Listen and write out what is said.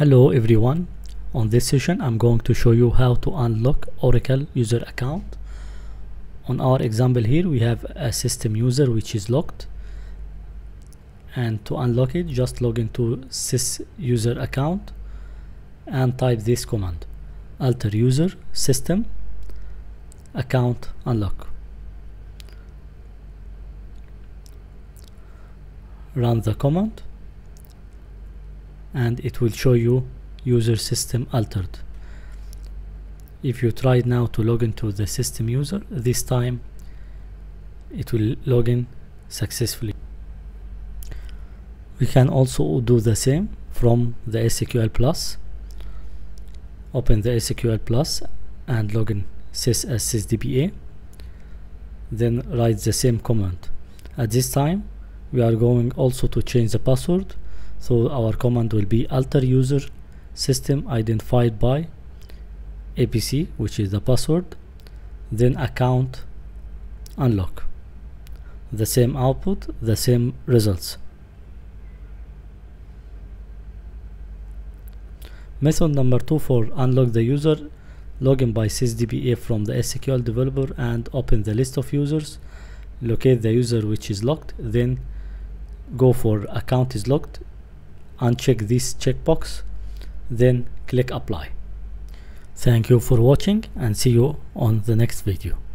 Hello everyone. On this session I'm going to show you how to unlock Oracle user account. On our example here we have a system user which is locked, and to unlock it just log into sys user account and type this command: alter user system account unlock. Run the command and it will show you user system altered. If you try now to log into the system user, this time it will log in successfully. We can also do the same from the SQLPlus. Open the SQLPlus and log in sys as sysdba, then write the same command. At this time we are going also to change the password, so our command will be alter user system identified by APC, which is the password, then account unlock. The same output, the same results. Method number 2 for unlock the user: login by sysdba from the SQL Developer and open the list of users, locate the user which is locked, then go for account is locked, uncheck this checkbox, then click apply. Thank you for watching and see you on the next video.